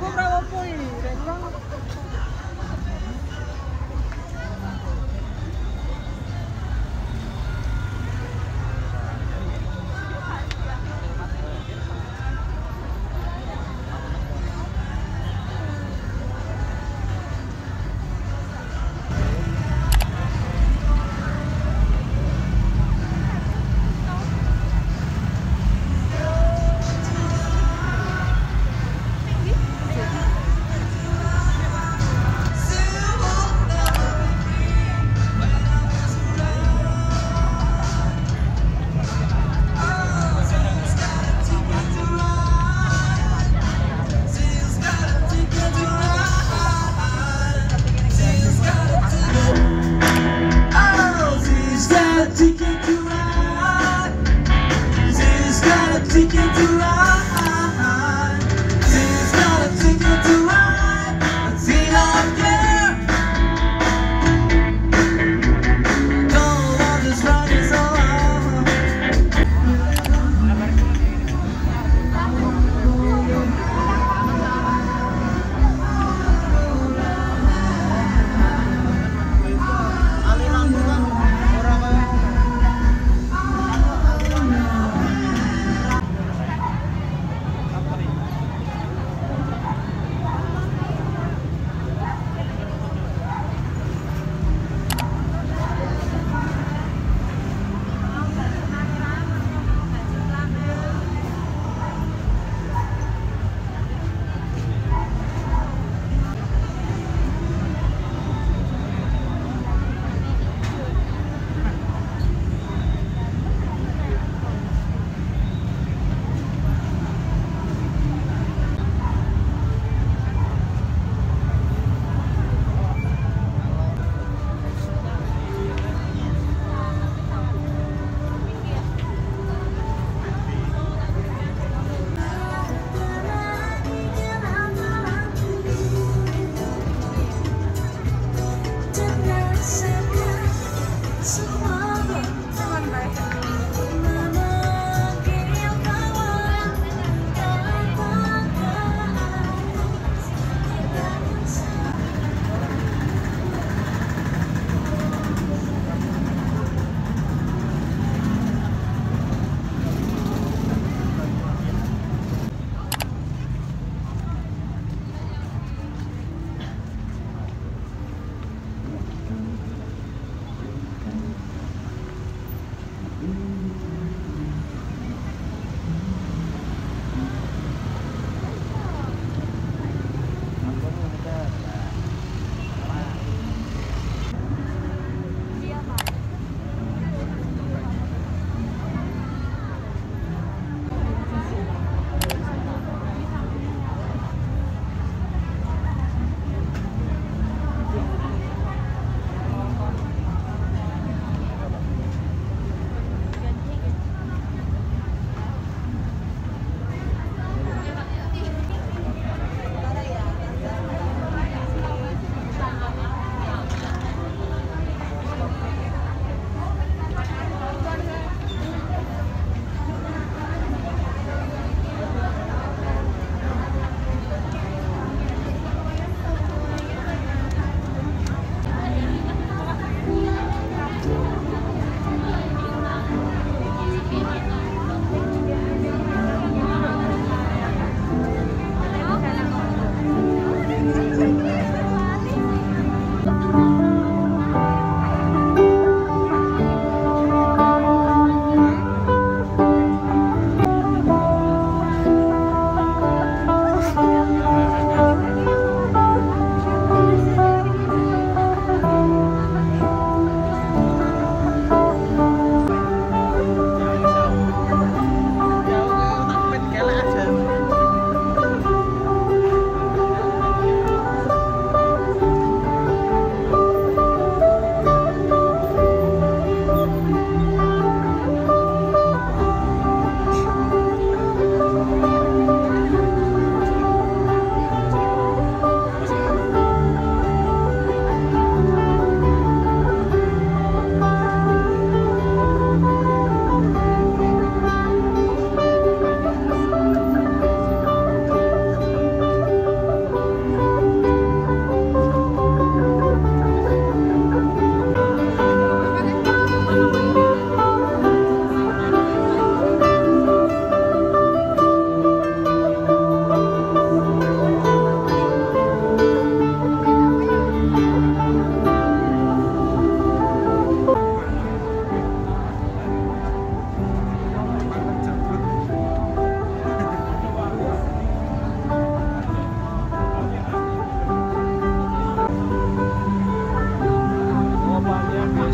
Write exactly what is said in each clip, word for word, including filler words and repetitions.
cobraba por ir, ¿verdad?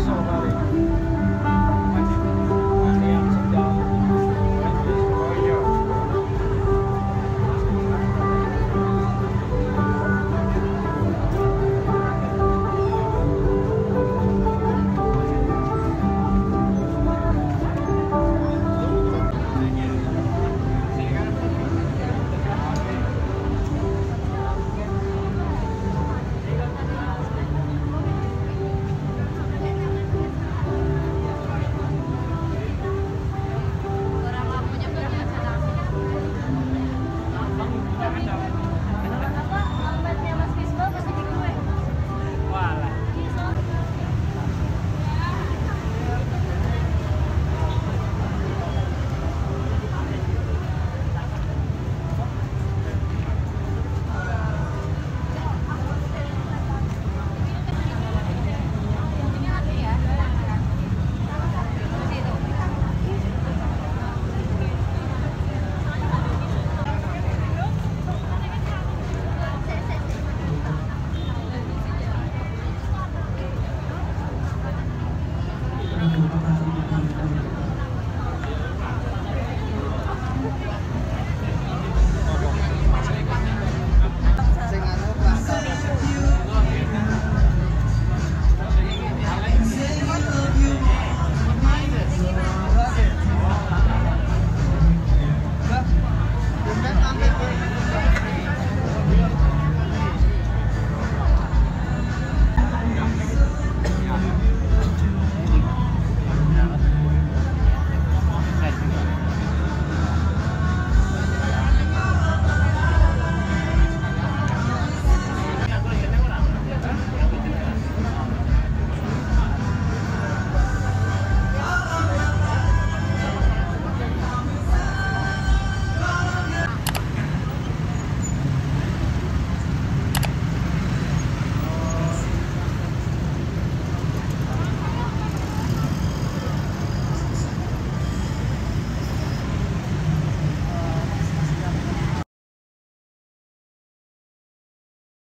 so